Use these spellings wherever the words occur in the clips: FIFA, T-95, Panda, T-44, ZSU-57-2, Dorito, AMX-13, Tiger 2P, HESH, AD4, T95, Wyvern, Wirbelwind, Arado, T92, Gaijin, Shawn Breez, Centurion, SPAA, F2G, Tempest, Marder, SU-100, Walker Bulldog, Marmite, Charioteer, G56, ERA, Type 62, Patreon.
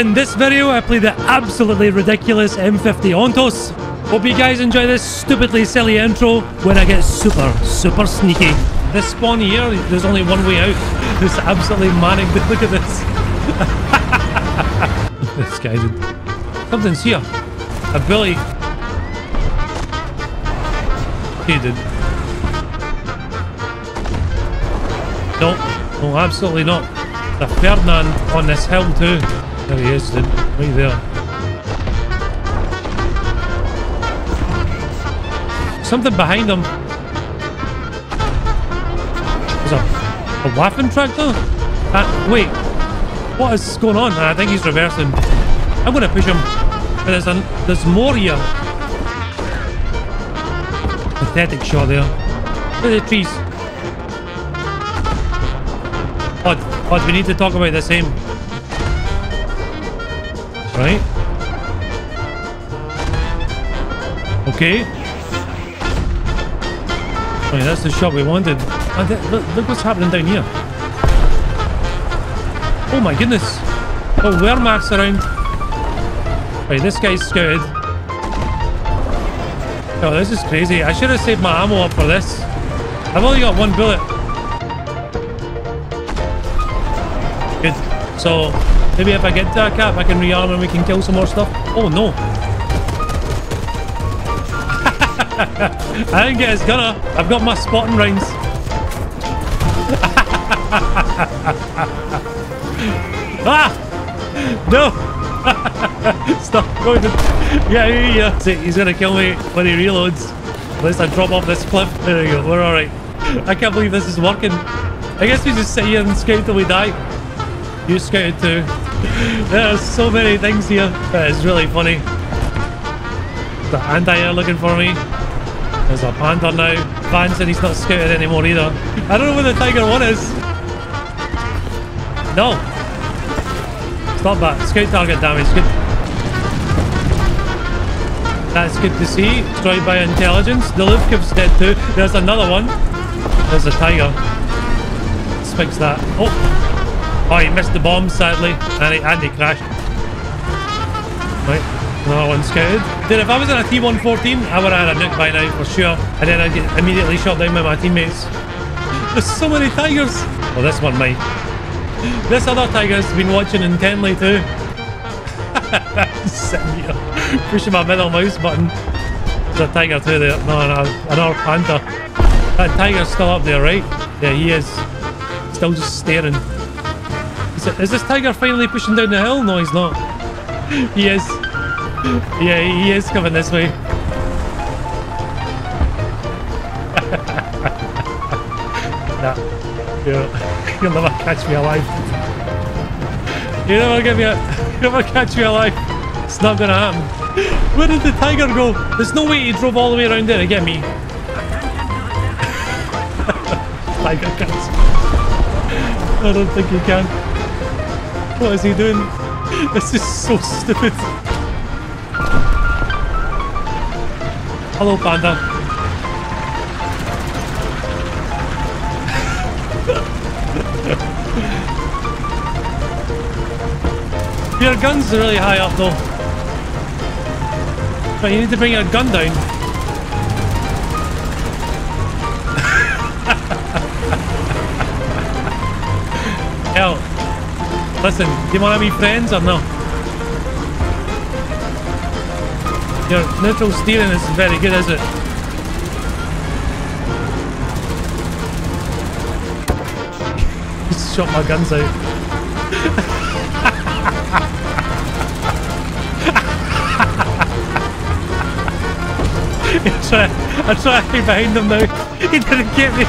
In this video, I play the absolutely ridiculous M50 Ontos. Hope you guys enjoy this stupidly silly intro when I get super sneaky. This spawn here, there's only one way out. It's absolutely manic. Look at this. This guy's... Something's here. A bully. He did. Nope. No, absolutely not. The Ferdinand on this helm too. There he is, dude. Right there. Something behind him. There's a laughing tractor? Wait. What is going on? I think he's reversing. I'm going to push him. There's more here. Pathetic shot there. Look at the trees. Odd, we need to talk about this aim. Right? Okay. Right, that's the shot we wanted. Look what's happening down here. Oh my goodness. Oh, Wehrmacht's around. Right, this guy's scouted. Oh, this is crazy. I should have saved my ammo up for this. I've only got one bullet. Good. So, maybe if I get to a cap, I can rearm and we can kill some more stuff. Oh, no. I didn't get his gunner. I've got my spotting rounds. Ah! No! Stop going. Yeah. See, he's gonna kill me when he reloads. Unless I drop off this cliff. There we go. We're all right. I can't believe this is working. I guess we just sit here and scout till we die. You scouted too. There's so many things here. It's really funny. The anti-air looking for me. There's a Panther now. Van said he's not scouted anymore either. I don't know where the Tiger 1 is. No. Stop that. Scout target damage. Good. That's good to see. Destroyed by intelligence. The Luftkopf's dead too. There's another one. There's a Tiger. Let's fix that. Oh, he missed the bomb sadly. And he crashed. Right. Another one scouted. Dude, if I was in a T114, I would have had a nuke by now for sure. And then I'd get immediately shot down by my teammates. There's so many Tigers. Oh, this one might. This other Tiger's been watching intently too. Sitting here, pushing my middle mouse button. There's a Tiger too there. No, another Panther. That Tiger's still up there, right? Yeah, he is. Still just staring. Is this Tiger finally pushing down the hill? No, he's not. He is. Yeah, he is coming this way. Nah. You'll never catch me alive. You'll never catch me alive. It's not gonna happen. Where did the Tiger go? There's no way he drove all the way around there to get me. Tiger can't. I don't think he can. What is he doing? This is so stupid. Hello, Panda. Your gun's really high up though. But you need to bring your gun down. Hell. Listen, do you want to be friends or no? Your neutral steering isn't very good, is it? Just shot my guns out. I'm trying to be behind him now. He didn't get me.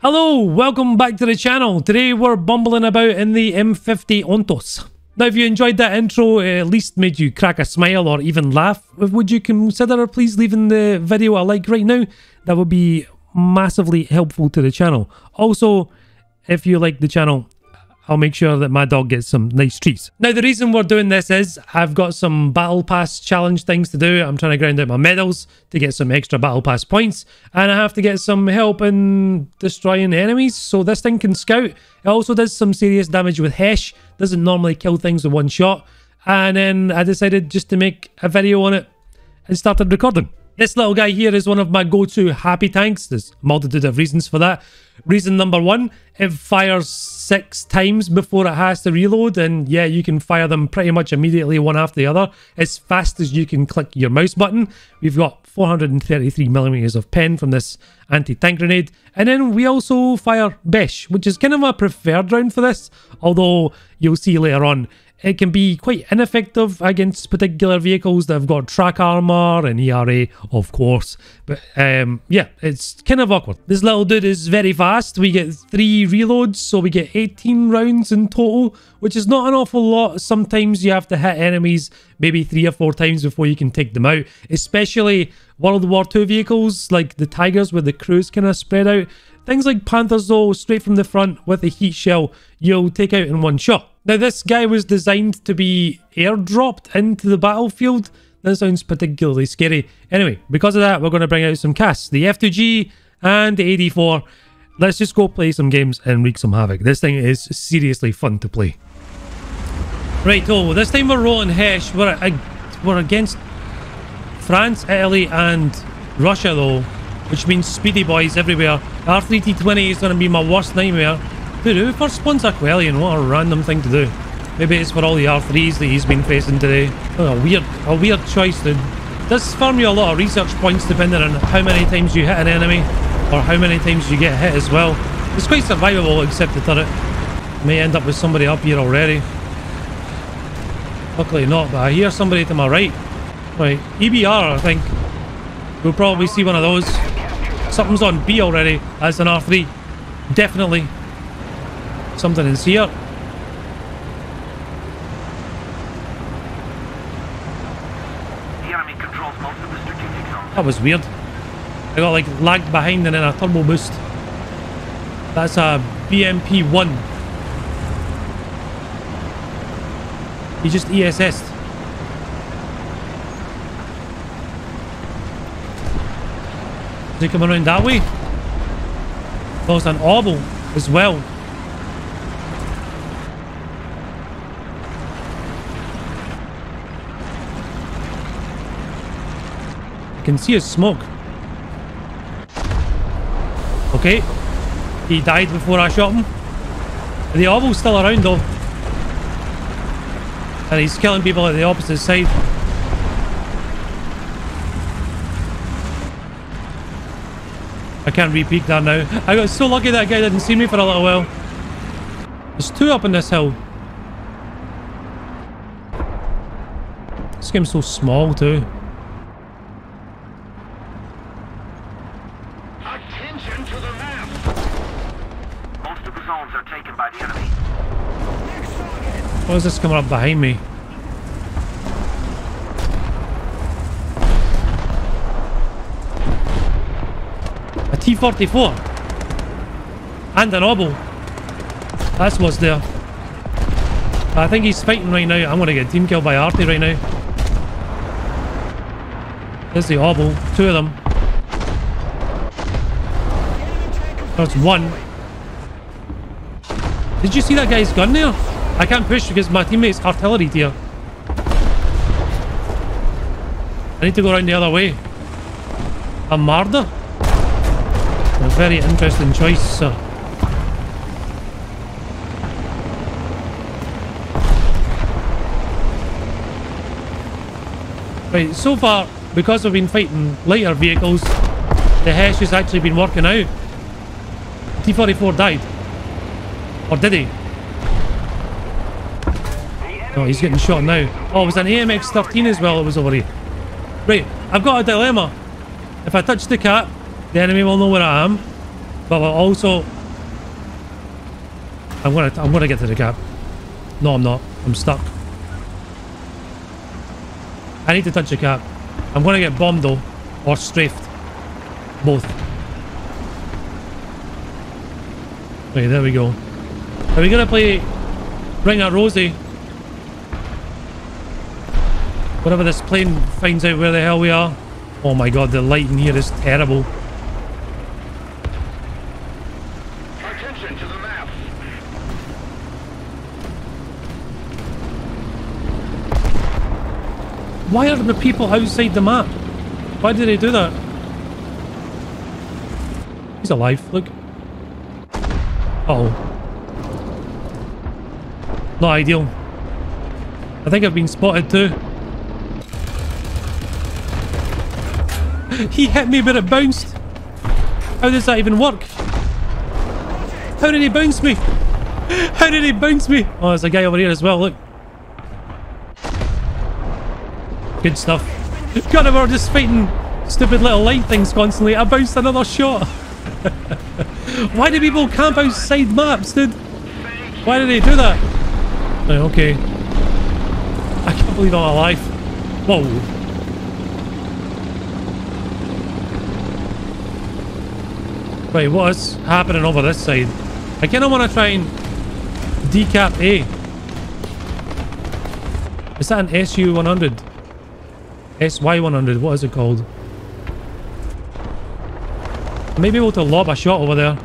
Hello, welcome back to the channel. Today we're bumbling about in the M50 Ontos. Now if you enjoyed that intro, it at least made you crack a smile or even laugh, would you consider please leaving the video a like right now? That would be massively helpful to the channel. Also, if you like the channel, I'll make sure that my dog gets some nice treats. Now, the reason we're doing this is I've got some Battle Pass challenge things to do. I'm trying to grind out my medals to get some extra Battle Pass points, and I have to get some help in destroying enemies. So this thing can scout. It also does some serious damage with HESH. Doesn't normally kill things in one shot. And then I decided just to make a video on it and started recording. This little guy here is one of my go-to happy tanks. There's a multitude of reasons for that. Reason number one, it fires 6 times before it has to reload. And yeah, you can fire them pretty much immediately one after the other, as fast as you can click your mouse button. We've got 433mm of pen from this anti-tank grenade. And then we also fire BESH, which is kind of my preferred round for this. Although you'll see later on, it can be quite ineffective against particular vehicles that have got track armor and ERA, of course. But yeah, it's kind of awkward. This little dude is very fast. We get 3 reloads, so we get 18 rounds in total, which is not an awful lot. Sometimes you have to hit enemies maybe 3 or 4 times before you can take them out, especially World War II vehicles like the Tigers where the crew's kind of spread out. Things like Panthers though, straight from the front with a heat shell, you'll take out in one shot. Now, this guy was designed to be airdropped into the battlefield. That sounds particularly scary. Anyway, because of that, we're going to bring out some casts. The F2G and the AD4. Let's just go play some games and wreak some havoc. This thing is seriously fun to play. Right, oh, this time we're rolling HESH. We're against France, Italy and Russia though, which means speedy boys everywhere. R3T20 is going to be my worst nightmare. Dude, who first spawns Aquelian? What a random thing to do. Maybe it's for all the R3s that he's been facing today. Oh, a weird choice, dude. It does farm you a lot of research points depending on how many times you hit an enemy or how many times you get hit as well. It's quite survivable except the turret. May end up with somebody up here already. Luckily not, but I hear somebody to my right. Right, EBR I think. We'll probably see one of those. Something's on B already. That's an R3. Definitely. Something is here. The enemy controls most of the strategic zones. That was weird. I got like lagged behind and then a turbo boost. That's a BMP-1. He just ESS'd. Is he coming around that way? Oh, it's an orbital as well. Can see his smoke. Okay, he died before I shot him. The oval's still around though, and he's killing people at the opposite side. I can't re-peek that now. I got so lucky that guy didn't see me for a little while. There's 2 up in this hill. This game's so small too. Why is this coming up behind me? A T-44 and an obel. That's what's there. I think he's fighting right now. I'm going to get team killed by Arty right now. There's the obel. 2 of them. There's 1. Did you see that guy's gun there? I can't push because my teammate's artillery here. I need to go around the other way. A Marder? A very interesting choice, sir. Right, so far, because we've been fighting lighter vehicles, the HESH has actually been working out. T-44 died. Or did he? Oh, he's getting shot now. Oh, it was an AMX-13 as well. It was over here. Right, I've got a dilemma. If I touch the cap, the enemy will know where I am. But we'll also... I'm gonna get to the cap. No, I'm not. I'm stuck. I need to touch the cap. I'm gonna get bombed though. Or strafed. Both. Right, there we go. Are we gonna play Bring her, Rosie. Whenever this plane finds out where the hell we are. Oh my god, the light in here is terrible. Attention to the map. Why are the people outside the map? Why did they do that? He's alive, look. Uh oh. Not ideal. I think I've been spotted too. He hit me but it bounced. How does that even work? How did he bounce me? How did he bounce me? Oh, there's a guy over here as well, look. Good stuff. God, we're just fighting stupid little light things constantly. I bounced another shot. Why do people camp outside maps, dude? Why do they do that? Oh, okay. I can't believe I'm alive. Whoa. Right, what's happening over this side? I kind of want to try and decap A. Is that an SU-100? SY-100, what is it called? I may be able to lob a shot over there.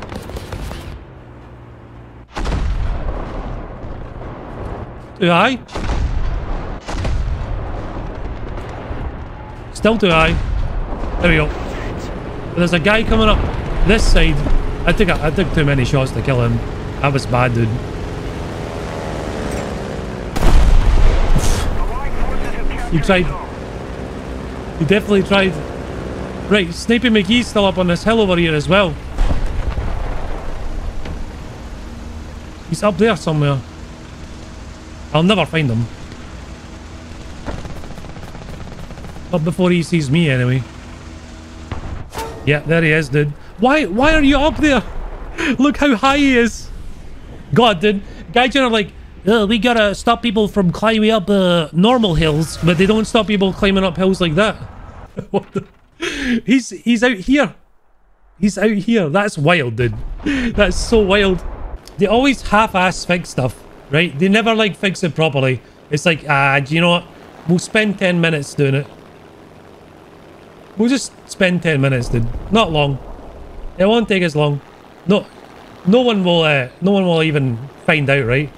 Too high? Still too high. There we go. There's a guy coming up this side. I took too many shots to kill him. That was bad, dude. You tried. You definitely tried. Right, Snipey McGee's still up on this hill over here as well. He's up there somewhere. I'll never find him. Not before he sees me anyway. Yeah, there he is, dude. Why are you up there? Look how high he is. God, dude. Guys are like, we gotta stop people from climbing up normal hills, but they don't stop people climbing up hills like that. What the? He's out here. He's out here. That's wild, dude. That's so wild. They always half-ass fix stuff, right? They never, like, fix it properly. It's like, do you know what? We'll spend 10 minutes doing it. We'll just spend 10 minutes, dude. Not long. It won't take as long. No one will even find out, right?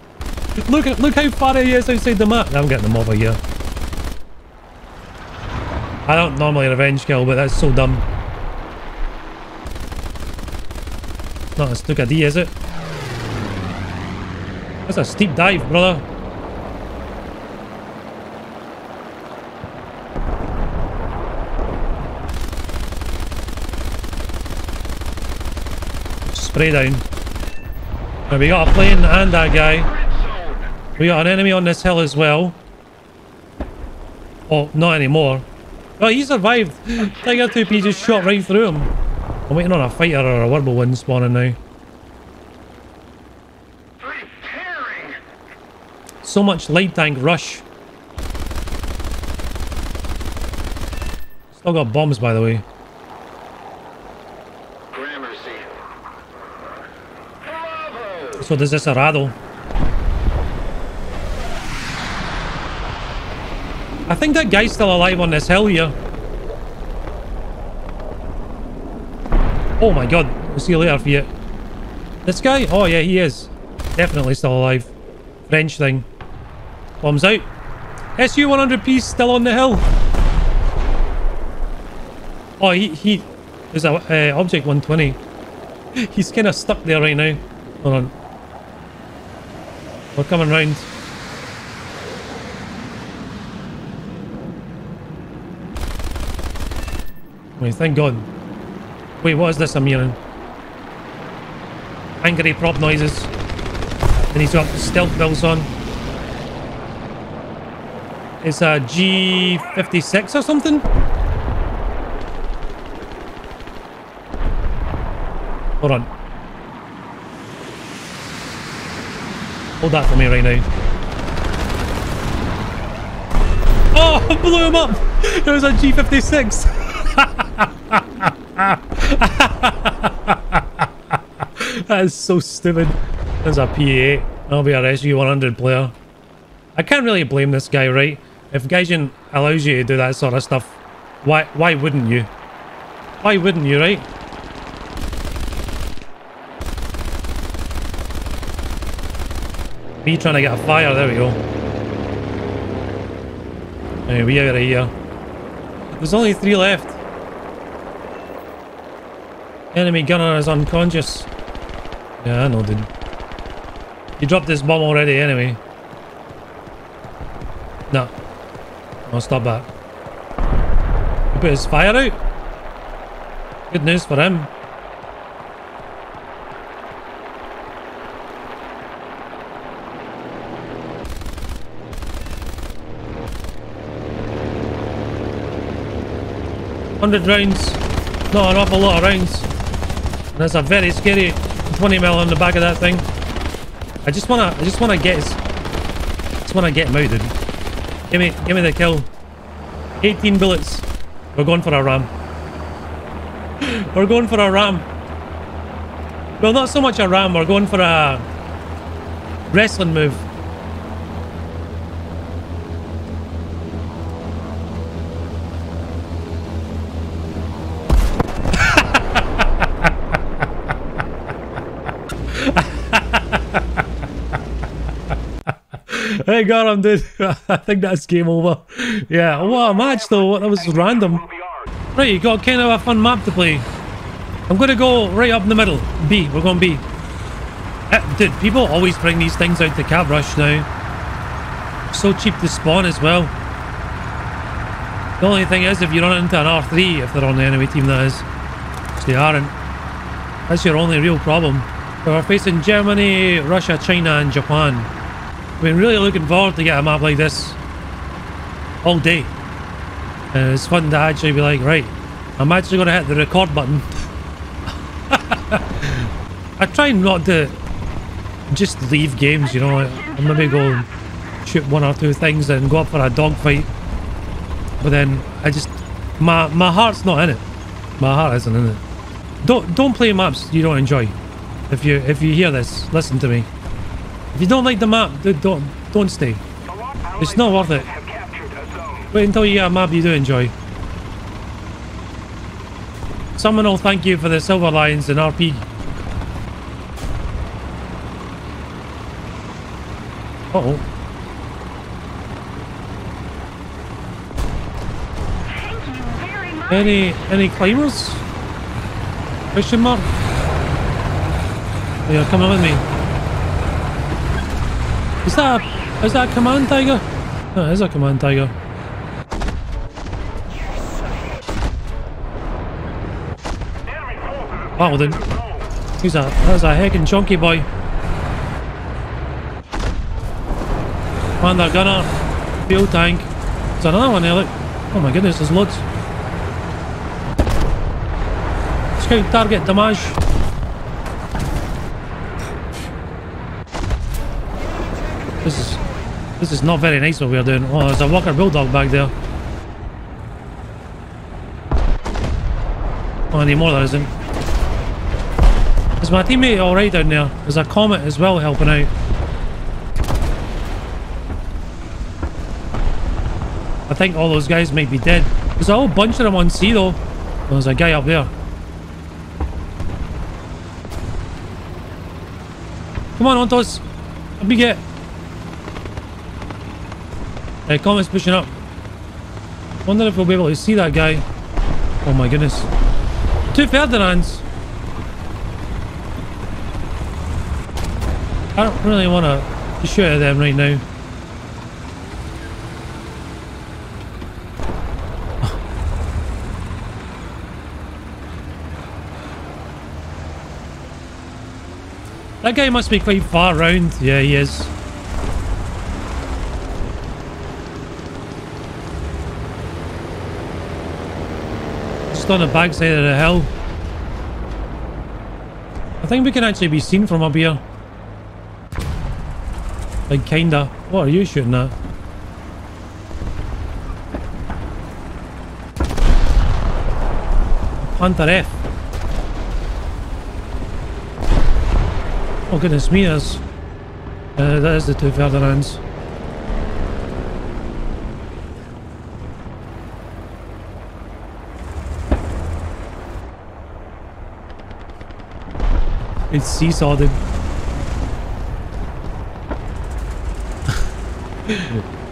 Look how far he is outside the map. I'm getting him over here. I don't normally revenge kill, but that's so dumb. Not a Stuka D, is it? That's a steep dive, brother. Spray down. Now we got a plane and that guy. We got an enemy on this hill as well. Oh, not anymore. Oh, he survived. Tiger 2P just shot right through him. I'm waiting on a fighter or a Wirbelwind spawning now. So much light tank rush. Still got bombs, by the way. So there's this Arado. I think that guy's still alive on this hill here. Oh my god. We'll see you later, Fiat. This guy? Oh yeah, he is. Definitely still alive. French thing. Bombs out. SU-100P's still on the hill. Oh, he there's a Object 120. He's kind of stuck there right now. Hold on. We're coming round. Wait, thank God. Wait, what is this I'm hearing? Angry prop noises. And he's got stealth bills on. It's a G56 or something? Hold on. Hold that for me right now. Oh, I blew him up! It was a G56! That is so stupid. There's a PA. I'll be a SU-100 player. I can't really blame this guy, right? If Gaijin allows you to do that sort of stuff, why wouldn't you? Why wouldn't you, right? Me trying to get a fire, there we go. Anyway, we are here. There's only 3 left. Enemy gunner is unconscious. Yeah, I know, dude. He dropped this bomb already anyway. No. No, stop that. He put his fire out. Good news for him. Rounds, not an awful lot of rounds, and that's a very scary 20 mil on the back of that thing. I just wanna get him out, dude. Give me the kill. 18 bullets. We're going for a ram. We're going for a ram. Well, not so much a ram. We're going for a wrestling move. I got him, dude. I think that's game over. Yeah, what a match though. That was random. Right, you got kind of a fun map to play. I'm gonna go right up in the middle. B, we're going B. Dude, people always bring these things out to Cab Rush now. So cheap to spawn as well. The only thing is if you run into an R3, if they're on the enemy team that is. Which they aren't. That's your only real problem. We're facing Germany, Russia, China and Japan. I've been really looking forward to getting a map like this all day, and it's fun to actually be like, right, I'm actually going to hit the record button. I try not to just leave games, you know. I maybe go shoot one or two things and go up for a dogfight, but then I just my heart's not in it. My heart isn't in it. Don't play maps you don't enjoy. If you hear this, listen to me. If you don't like the map, dude, don't stay. It's not worth it. Wait until you get a map you do enjoy. Someone will thank you for the Silver Lions and RP. Uh-oh. Any climbers? Question mark? They are coming with me. Is that a command tiger? No, it is a command tiger. Wow, then. That's a heckin' chunky boy. Panda gunner. Fuel tank. There's another one there, look. Oh my goodness, there's loads. Scout target damage. This is not very nice what we are doing. Oh, there's a Walker Bulldog back there. Oh, anymore there isn't. Is my teammate alright down there? There's a Comet as well helping out. I think all those guys might be dead. There's a whole bunch of them on C though. Oh, there's a guy up there. Come on, Ontos. Let me get... Comet's pushing up. Wonder if we'll be able to see that guy. Oh my goodness. 2 Ferdinands. I don't really want to shoot at them right now. That guy must be quite far round. Yeah, he is. On the back side of the hill. I think we can actually be seen from up here. Like, kinda. What are you shooting at? Panther F. Oh goodness me, there's Dat is de te verder lens. It's seesawed. This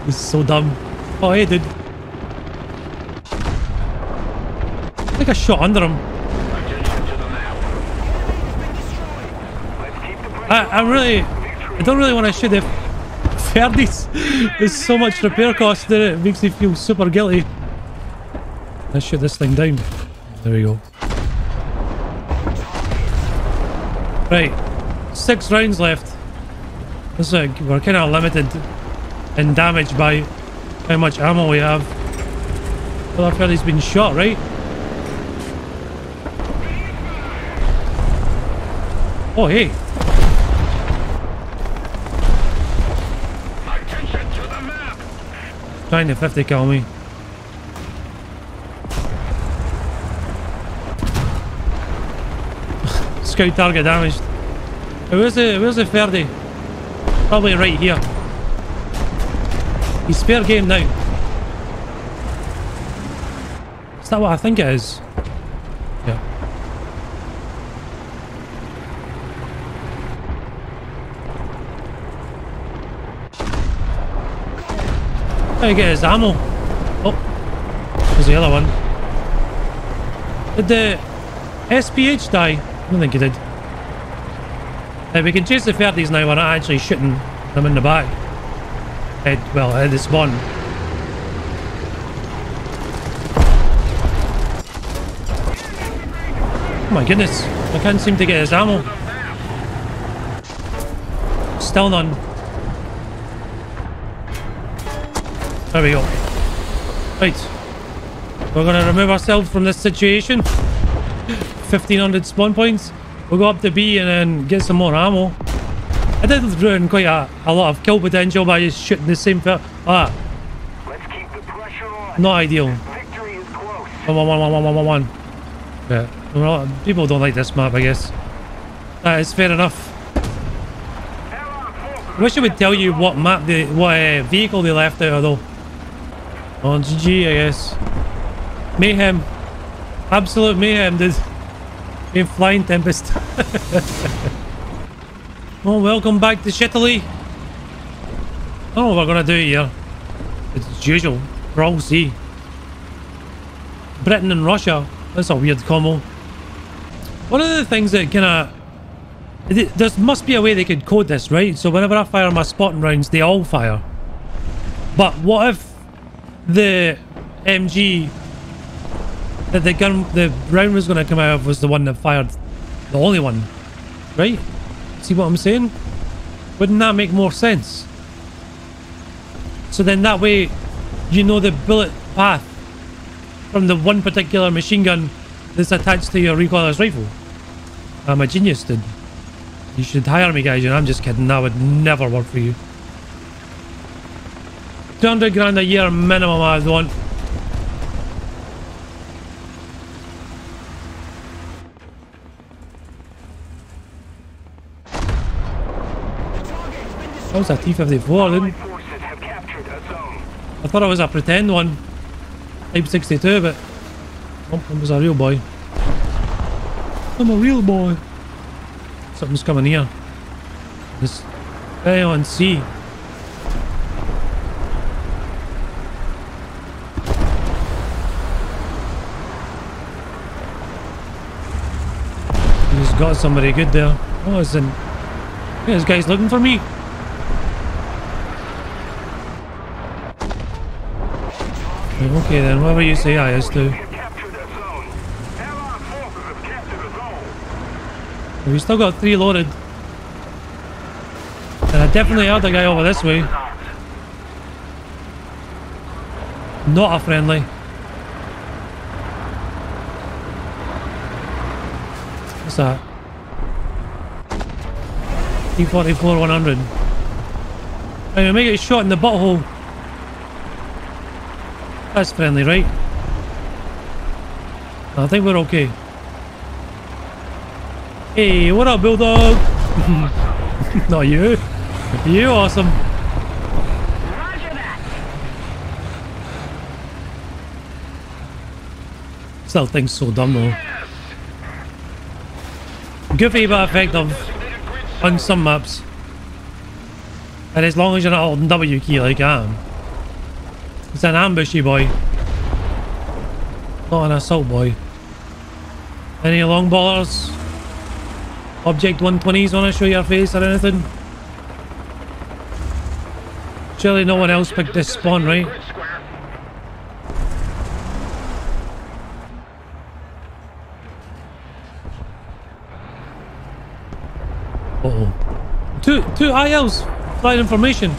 is so dumb. Oh, hey, dude. I think I shot under him. I don't really want to shoot the Ferdies. There's so much repair cost that it makes me feel super guilty. Let's shoot this thing down. There we go. Right, 6 rounds left. This is, we're kind of limited in damage by how much ammo we have. Well, I've heard he's been shot, right? Oh, hey. Attention to the map. Trying to 50 kill me. Target damaged. Where's the Ferdy? Probably right here. He's fair game now. Is that what I think it is? Yeah. How do you get his ammo? Oh, there's the other one. Did the SPH die? I don't think he did. We can chase the 30s now. We're not actually shooting them in the back. Well, at the spawn. Oh my goodness. I can't seem to get his ammo. Still none. There we go. Right. We're going to remove ourselves from this situation. 1,500 spawn points. We'll go up to B and then get some more ammo. I did ruin quite a lot of kill potential by just shooting the same fit. Ah. Let's keep the pressure on. Not ideal. Victory is close. One. Yeah. Well, people don't like this map, I guess. That is fair enough. I wish it would tell you what map vehicle they left out of though. Oh, GG, I guess. Mayhem. Absolute mayhem, dude. In flying Tempest. Oh, welcome back to Shittily. I don't know what we're gonna do here. It's as usual. We're all C. Britain and Russia. That's a weird combo. One of the things that kinda... There must be a way they could code this, right? So whenever I fire my spotting rounds, they all fire. But what if the MG... that the gun, the round was going to come out of was the one that fired, the only one, right? See what I'm saying? Wouldn't that make more sense? So then that way, you know the bullet path from the one particular machine gun that's attached to your recoilless rifle. I'm a genius, dude. You should hire me, guys. You know, I'm just kidding. That would never work for you. 200 grand a year minimum, I'd want. That was a T-54, didn't I? Thought it was a pretend one. Type 62, but... Oh, it was a real boy. I'm a real boy. Something's coming here. This... Hey, on C. He's got somebody good there. Oh, it's in... Yeah, this guy's looking for me. Okay then, whatever you say, IS-2. We still got 3 loaded. And I definitely heard a guy over this way. Not a friendly. What's that? T-44-100. Right, we may get shot in the butthole. That's friendly, right? I think we're okay. Hey, what up, Bulldog? Not you. Good to you, Awesome. Roger that. Still thing's so dumb though. Yes. Goofy but effective on some maps. And as long as you're not holding W key like I am. It's an ambush, you boy. Not an assault boy. Any long ballers? Object 120s wanna show your face or anything? Surely no one else picked this spawn, right? Uh oh. Two ILs flying information.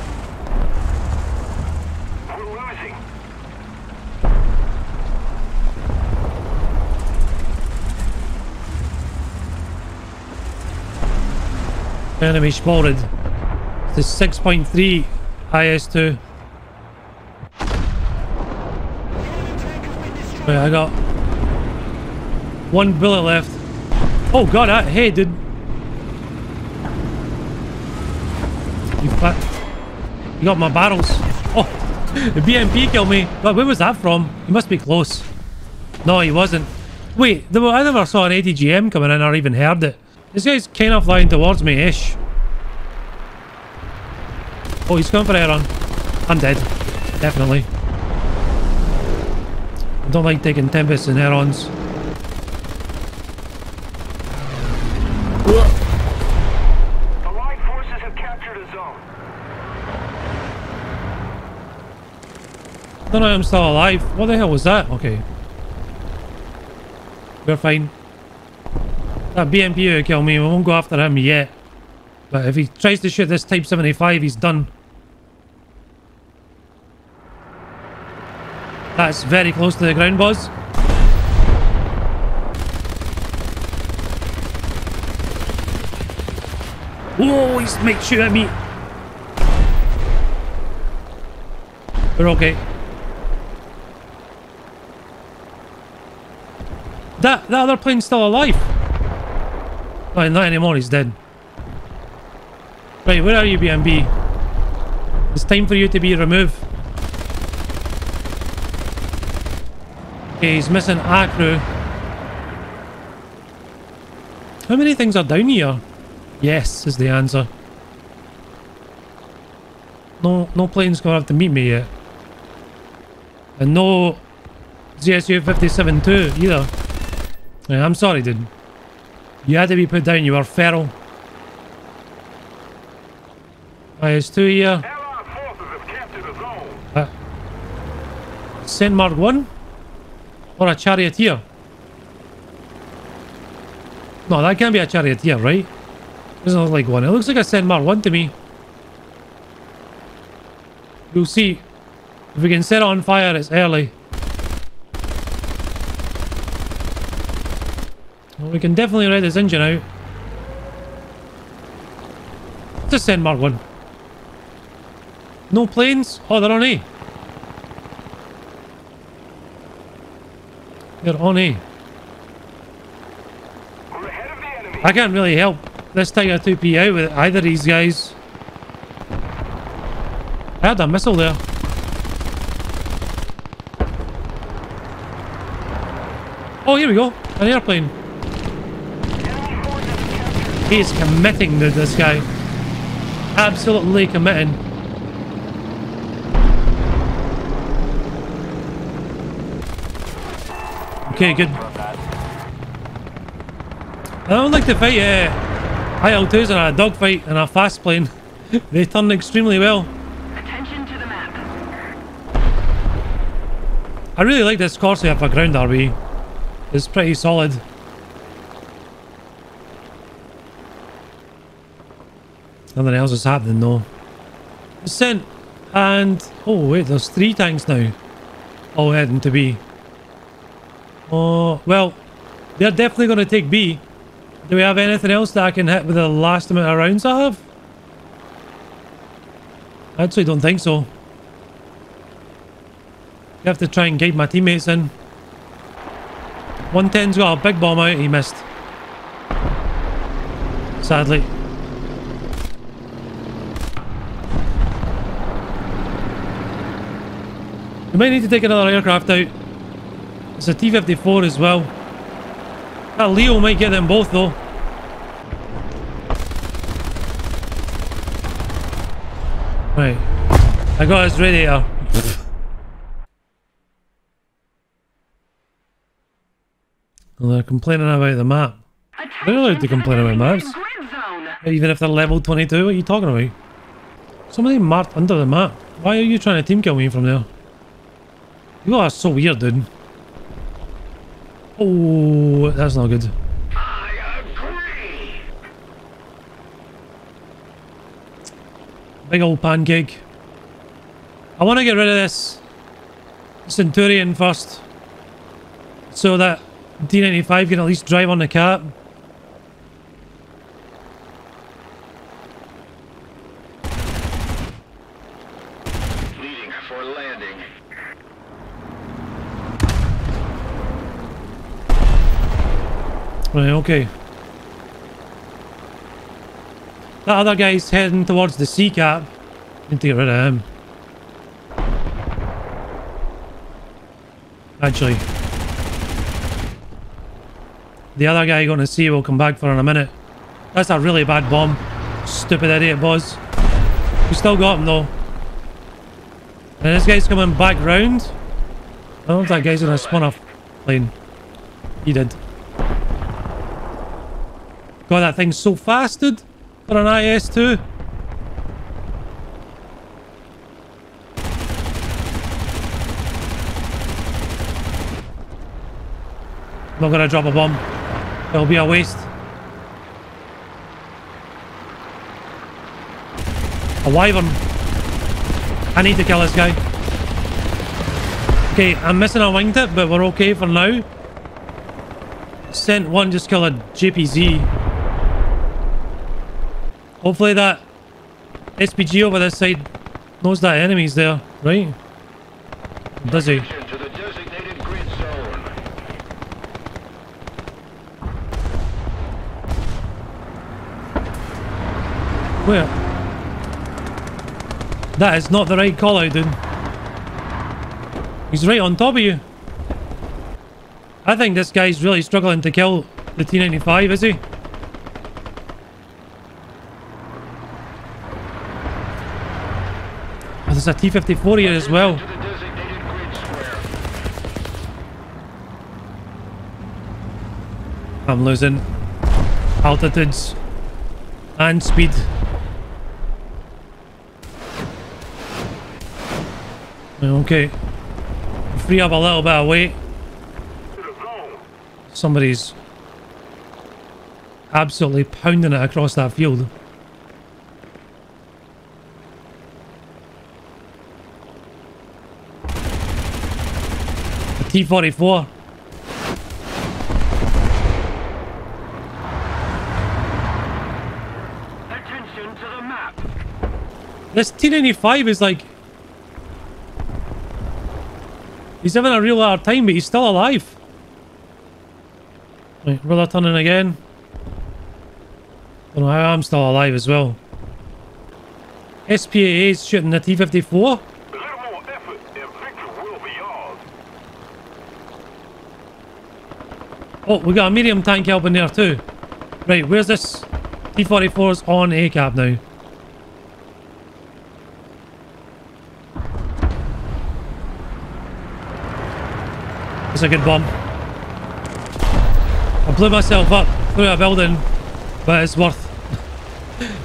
Enemy spotted. The 6.3 IS-2. Wait, I got one bullet left. Oh god, hey dude. You got my barrels. Oh, the BMP killed me. God, where was that from? He must be close. No, he wasn't. Wait, I never saw an ADGM coming in or even heard it. This guy's kind of flying towards me-ish. Oh, he's going for air on. I'm dead. Definitely. I don't like taking Tempests and air-ons. Allied forces have captured a zone. Don't know if I'm still alive. What the hell was that? Okay. We're fine. That BMP will kill me, we won't go after him yet. But if he tries to shoot this Type 75, he's done. That's very close to the ground, boss. Whoa, he's mate shoot at me. We're okay. That other plane's still alive. Oh, not anymore, he's dead. Right, where are you, BMB? It's time for you to be removed. Okay, he's missing A crew. How many things are down here? Yes, is the answer. No plane's gonna have to meet me yet. And no ZSU-57-2 either. Yeah, I'm sorry, dude. You had to be put down, you were feral. IS-2 here. Send Mark 1? Or a Charioteer? No, that can't be a Charioteer, right? Doesn't look like one. It looks like a Send Mark 1 to me. You'll see. If we can set it on fire, it's early. We can definitely ride this engine out. Just send Mark 1. No planes? Oh, they're on A. They're on A. We're ahead of the enemy. I can't really help this Tiger 2P out with either of these guys. I had a missile there. Oh, here we go. An airplane. He is committing to this guy. Absolutely committing. Okay, good. I don't like to fight IL-2s in a dogfight in a fast plane. They turn extremely well. Attention to the map. I really like this Corsair for ground RB. It's pretty solid. Nothing else is happening though. Descent and oh wait, there's 3 tanks now. All heading to B. Oh well, they're definitely going to take B. Do we have anything else that I can hit with the last amount of rounds I have? I actually don't think so. I have to try and guide my teammates in. 110's got a big bomb out. He missed. Sadly. We might need to take another aircraft out. It's a T-54 as well. That Leo might get them both though. Right. I got his radiator. Well, they're complaining about the map. They're allowed to complain about maps. Even if they're level 22, what are you talking about? Somebody marked under the map. Why are you trying to team kill me from there? You are so weird, dude. Oh, that's not good. I agree. Big old pancake. I want to get rid of this Centurion first, so that T95 can at least drive on the cap. Right, okay. That other guy's heading towards the sea cap. Need to get rid of him. Actually, the other guy going to sea will come back for in a minute. That's a really bad bomb. Stupid idiot boss. We still got him though. And this guy's coming back round. I don't know if that guy's going to spawn off plane. He did. God, that thing's so fast, dude, for an IS-2. I'm not going to drop a bomb. It'll be a waste. A wyvern. I need to kill this guy. Okay, I'm missing a wingtip, but we're okay for now. Sent one just killed a JPZ. Hopefully that SPG over this side knows that enemy's there, right? Does he? Where? That is not the right call out, dude. He's right on top of you. I think this guy's really struggling to kill the T-95, is he? There's a T-54 here as well. I'm losing altitudes and speed. Okay. Free up a little bit of weight. Somebody's absolutely pounding it across that field. T-44. Attention to the map. This T-95 is like... he's having a real hard time, but he's still alive. Right, roller turning again. Don't know how I'm still alive as well. SPAA is shooting the T-54. Oh, we got a medium tank help in there too. Right, where's this? T-44's on A-cap now. That's a good bomb. I blew myself up through a building, but it's worth.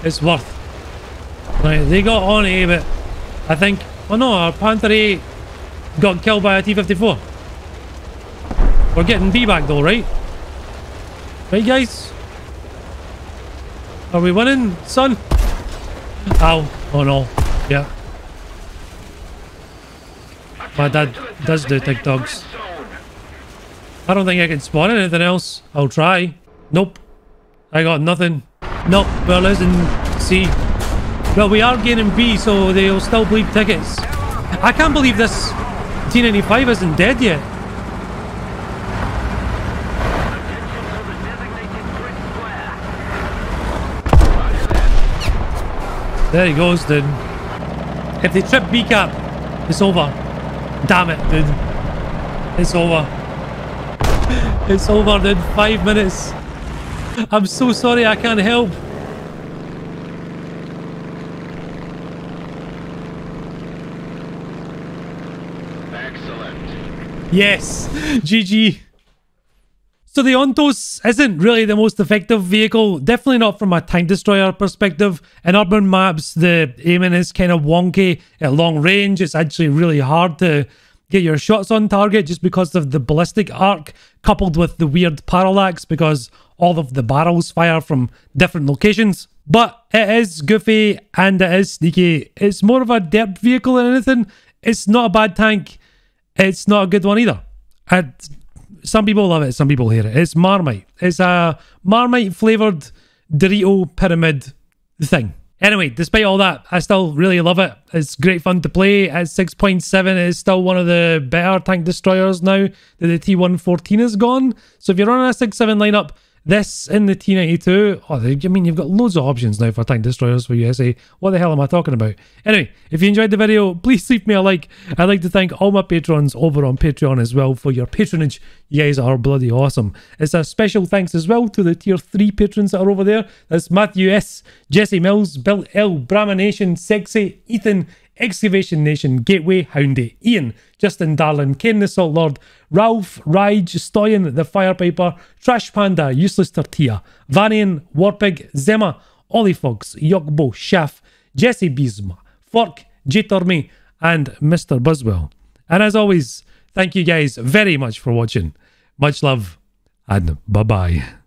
It's worth. Right, they got on A, but I think... oh no, our Panther A got killed by a T-54. We're getting B back though, right? Right, guys? Are we winning, son? Ow. Oh no. Yeah. My dad does do TikToks. I don't think I can spawn anything else. I'll try. Nope. I got nothing. Nope. We're losing C. Well, we are gaining B, so they'll still bleed tickets. I can't believe this T-95 isn't dead yet. There he goes, dude. If they trip B cap, it's over. Damn it, dude. It's over. It's over, dude. 5 minutes. I'm so sorry, I can't help. Excellent. Yes, GG. So the Ontos isn't really the most effective vehicle, definitely not from a tank destroyer perspective. In urban maps, the aiming is kind of wonky. At long range, it's actually really hard to get your shots on target just because of the ballistic arc coupled with the weird parallax, because all of the barrels fire from different locations. But it is goofy and it is sneaky. It's more of a depth vehicle than anything. It's not a bad tank. It's not a good one either. Some people love it, some people hate it. It's Marmite. It's a Marmite-flavoured Dorito pyramid thing. Anyway, despite all that, I still really love it. It's great fun to play. At 6.7, it's still one of the better tank destroyers now that the T114 is gone. So if you're running a 6.7 lineup, this in the T92, I mean, you've got loads of options now for tank destroyers for USA. What the hell am I talking about? Anyway, if you enjoyed the video, please leave me a like. I'd like to thank all my patrons over on Patreon as well for your patronage. You guys are bloody awesome. It's a special thanks as well to the tier 3 patrons that are over there. That's Matthew S, Jesse Mills, Bill L, Brahmination, Sexy, Ethan, Excavation Nation, Gateway, Houndy, Ian, Justin Darlin, Kane the Salt Lord, Ralph, Raj, Stoyan, the Firepiper, Trash Panda, Useless Tortilla, Varian, Warpig, Zema, Olifox, Yogbo, Shaf, Jesse Bisma, Fork, J Torme, and Mr. Buswell. And as always, thank you guys very much for watching. Much love, and bye-bye.